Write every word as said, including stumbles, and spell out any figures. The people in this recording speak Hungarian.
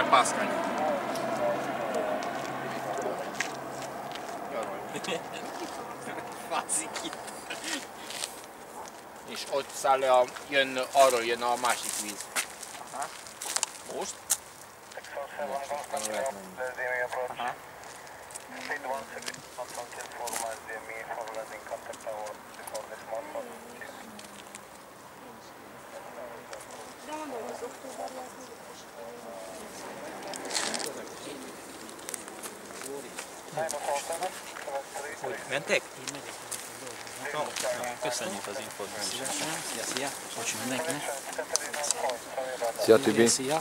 Legyen pászkány. Fázik itt. És ott száll le a, jön, arról jön a másik víz. Aha. Most? Aha. Hogy mentek? Köszönjük az információt. Szia, szia! Köszönjük mindenkinek! Szia, Tibi!